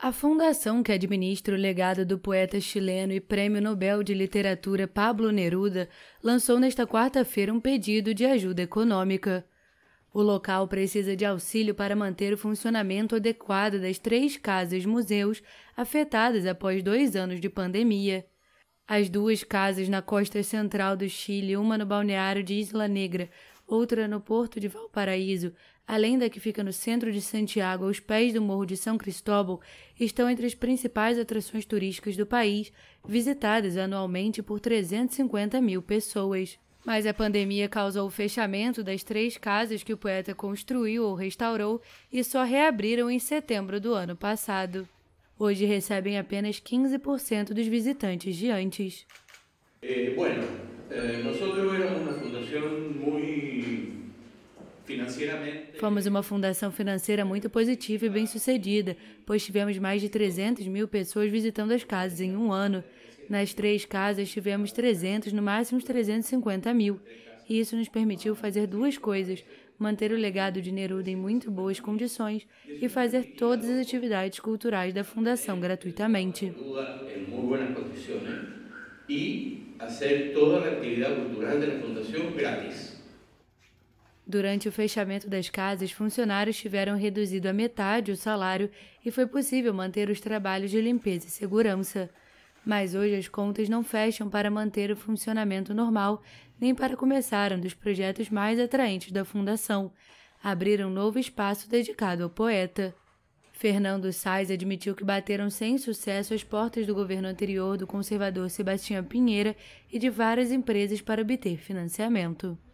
A fundação que administra o legado do poeta chileno e Prêmio Nobel de Literatura Pablo Neruda lançou nesta quarta-feira um pedido de ajuda econômica. O local precisa de auxílio para manter o funcionamento adequado das 3 casas-museus afetadas após 2 anos de pandemia. As 2 casas na costa central do Chile, uma no balneário de Isla Negra, outra no porto de Valparaíso, além da que fica no centro de Santiago, aos pés do Morro de São Cristóbal, estão entre as principais atrações turísticas do país, visitadas anualmente por 350 mil pessoas. Mas a pandemia causou o fechamento das 3 casas que o poeta construiu ou restaurou e só reabriram em setembro do ano passado. Hoje recebem apenas 15% dos visitantes de antes. Nós éramos uma fundação muito... Fomos uma fundação financeira muito positiva e bem-sucedida, pois tivemos mais de 300 mil pessoas visitando as casas em um ano. Nas 3 casas tivemos 300, no máximo 350 mil. E isso nos permitiu fazer 2 coisas: manter o legado de Neruda em muito boas condições e fazer todas as atividades culturais da fundação gratuitamente. E fazer toda a atividade cultural da fundação grátis. Durante o fechamento das casas, funcionários tiveram reduzido à metade o salário e foi possível manter os trabalhos de limpeza e segurança. Mas hoje as contas não fecham para manter o funcionamento normal, nem para começar um dos projetos mais atraentes da fundação: abrir um novo espaço dedicado ao poeta. Fernando Sáez admitiu que bateram sem sucesso as portas do governo anterior, do conservador Sebastián Piñera e de várias empresas para obter financiamento.